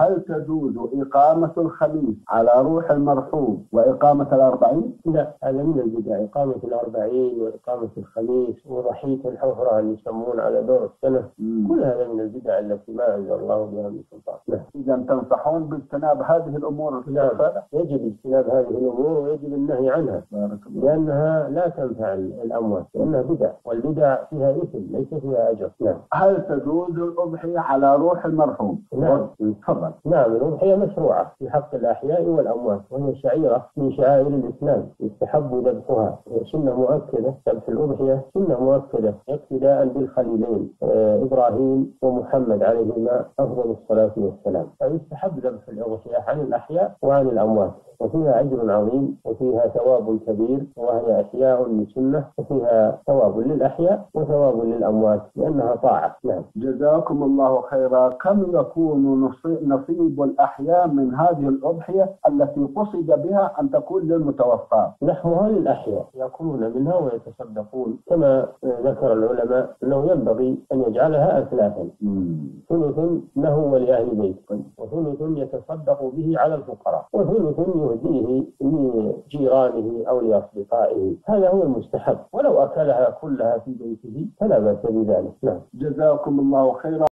هل تجوز إقامة الخميس على روح المرحوم وإقامة الأربعين؟ لا، هذا من البدع إقامة الأربعين وإقامة الخميس وضحية الحفران يسمون على دور السنة، كل هذا من البدع التي ما أنزل الله بها من سلطان. إذا تنصحون باجتناب هذه الأمور؟ لا، يجب اجتناب هذه الأمور ويجب النهي عنها، لأنها لا تنفع الأموات، لأنها بدع، والبدع فيها إثم ليس فيها أجر. لا. هل تجوز الأضحية على روح المرحوم؟ نعم. تفضل. نعم، الأضحية مشروعة في حق الأحياء والأموات، وهي شعيرة من شعائر الإسلام يستحب ذبحها، سنة مؤكدة. ذبح الأضحية سنة مؤكدة اقتداء بالخليلين إبراهيم ومحمد عليهما أفضل الصلاة والسلام، فيستحب ذبح الأضحية عن الأحياء وعن الأموات، وفيها أجر عظيم وفيها ثواب كبير، وهي أحياء للسنة وفيها ثواب للأحياء وثواب للأموات لأنها طاعة. نعم. جزاكم الله خيرا. كم يكون نصيب الأحياء من هذه الأضحية التي قصد بها أن تكون للمتوفى؟ نحوها للأحياء يأكلون منها ويتصدقون، كما ذكر العلماء أنه ينبغي أن يجعلها أثلاثا، ثلث له ولأهل بيته، وثلث يتصدق به على الفقراء، وثلث يهديه لجيرانه أو لأصدقائه، هذا هو المستحب، ولو أكلها كلها في بيته فلا بأس بذلك. نعم. جزاكم الله خيرا.